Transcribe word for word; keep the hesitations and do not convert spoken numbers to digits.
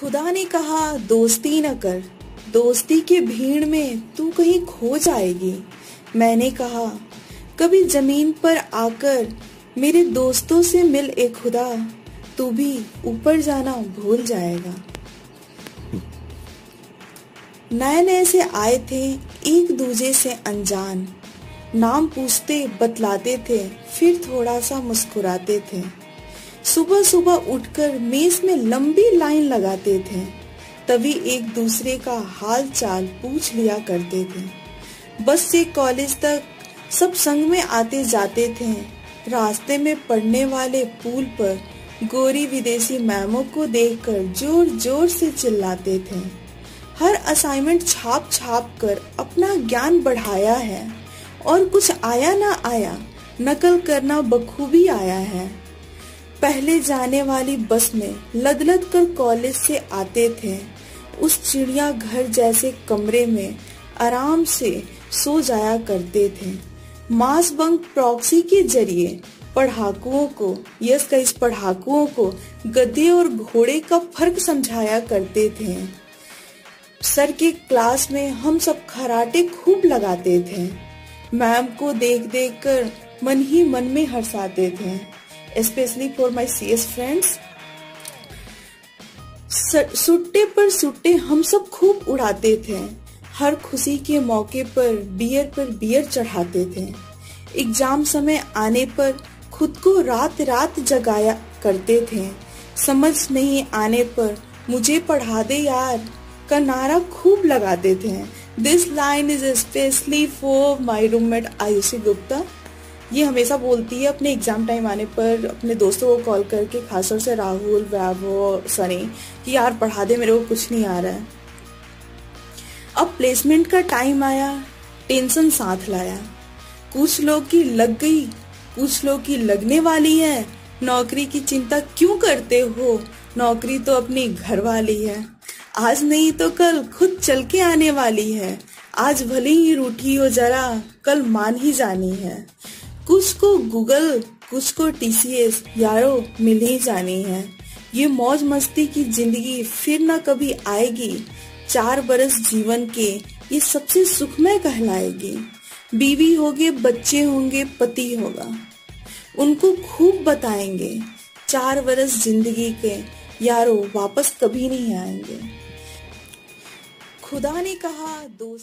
खुदा ने कहा दोस्ती न कर, दोस्ती के भीड़ में तू कहीं खो जाएगी। मैंने कहा कभी जमीन पर आकर मेरे दोस्तों से मिल ए खुदा, तू भी ऊपर जाना भूल जाएगा। नए नए से आए थे, एक दूजे से अनजान, नाम पूछते बतलाते थे, फिर थोड़ा सा मुस्कुराते थे। सुबह सुबह उठकर मेस में लंबी लाइन लगाते थे, तभी एक दूसरे का हाल चाल पूछ लिया करते थे। बस से कॉलेज तक सब संग में आते जाते थे। रास्ते में पड़ने वाले पुल पर गोरी विदेशी मैमों को देखकर जोर जोर से चिल्लाते थे। हर असाइनमेंट छाप छाप कर अपना ज्ञान बढ़ाया है और कुछ आया ना आया नकल करना बखूबी आया है। पहले जाने वाली बस में लद लद कर कॉलेज से आते थे। उस चिड़िया घर जैसे कमरे में आराम से सो जाया करते थे। मास बंक प्रॉक्सी के जरिए पढ़ाकुओं को यस का इस पढ़ाकुओं को गधे और घोड़े का फर्क समझाया करते थे। सर के क्लास में हम सब खराटे खूब लगाते थे। मैम को देख देख कर मन ही मन में हंसाते थे, specially for my C S friends. सुट्टे पर सुट्टे हम सब खूब उड़ाते थे। हर खुशी के मौके पर बियर पर बियर चढ़ाते थे। एग्जाम समय आने पर खुद को रात रात जगाया करते थे। समझ नहीं आने पर मुझे पढ़ा दे यार का नारा खूब लगाते थे। This line is specially for my roommate Ayushi Gupta. ये हमेशा बोलती है अपने एग्जाम टाइम आने पर अपने दोस्तों को कॉल करके, खासतौर से राहुल, वैभव, सनी, कि यार पढ़ा दे, मेरे को कुछ नहीं आ रहा है। अब प्लेसमेंट का टाइम आया, टेंशन साथ लाया। कुछ लोग की लग गई, कुछ लोग की लगने वाली है। नौकरी की चिंता क्यों करते हो, नौकरी तो अपनी घर वाली है, आज नहीं तो कल खुद चल के आने वाली है। आज भले ही रूठी हो जरा, कल मान ही जानी है। कुछ को गूगल, कुछ को टी सी एस, यारो मिल ही जानी है। ये मौज मस्ती की जिंदगी फिर ना कभी आएगी। चार बरस जीवन के ये सबसे सुखमय कहलाएगी। बीवी होगे, बच्चे होंगे, पति होगा, उनको खूब बताएंगे। चार बरस जिंदगी के यारो वापस कभी नहीं आएंगे। खुदा ने कहा दोस्त